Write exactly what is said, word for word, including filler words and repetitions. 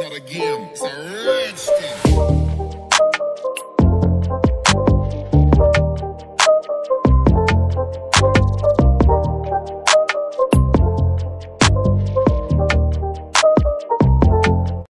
Not again. It's a rich thing.